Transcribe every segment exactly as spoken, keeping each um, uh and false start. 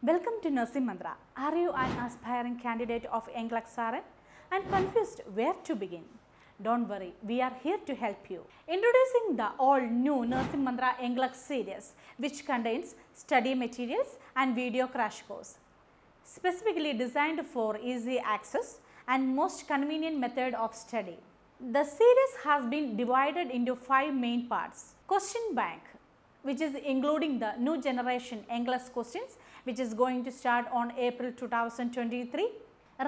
Welcome to Nursing Manthra. Are you an aspiring candidate of N C L E X R N and confused where to begin? Don't worry, we are here to help you. Introducing the all new Nursing Manthra N C L E X series, which contains study materials and video crash course, specifically designed for easy access and most convenient method of study. The series has been divided into five main parts. Question bank, which is including the new generation N C L E X questions, which is going to start on April two thousand twenty-three.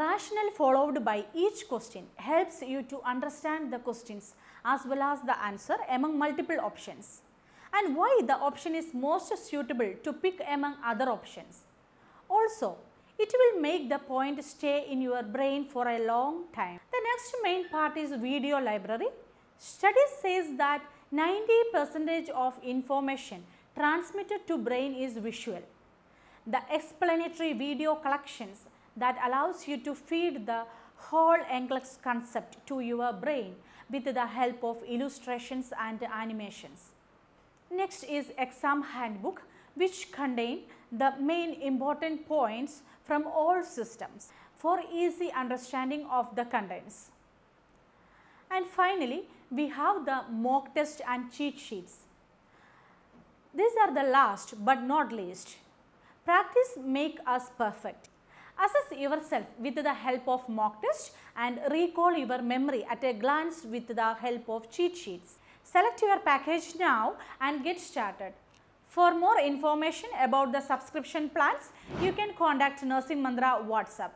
Rationale followed by each question helps you to understand the questions as well as the answer among multiple options and why the option is most suitable to pick among other options. Also, it will make the point stay in your brain for a long time. The next main part is video library. Studies says that ninety percent of information transmitted to brain is visual. The explanatory video collections that allows you to feed the whole N C L E X concept to your brain with the help of illustrations and animations. Next is exam handbook, which contain the main important points from all systems for easy understanding of the contents. And finally, we have the mock test and cheat sheets. These are the last but not least. Practice makes us perfect. Assess yourself with the help of mock test and recall your memory at a glance with the help of cheat sheets. Select your package now and get started. For more information about the subscription plans, you can contact Nursing Manthra WhatsApp.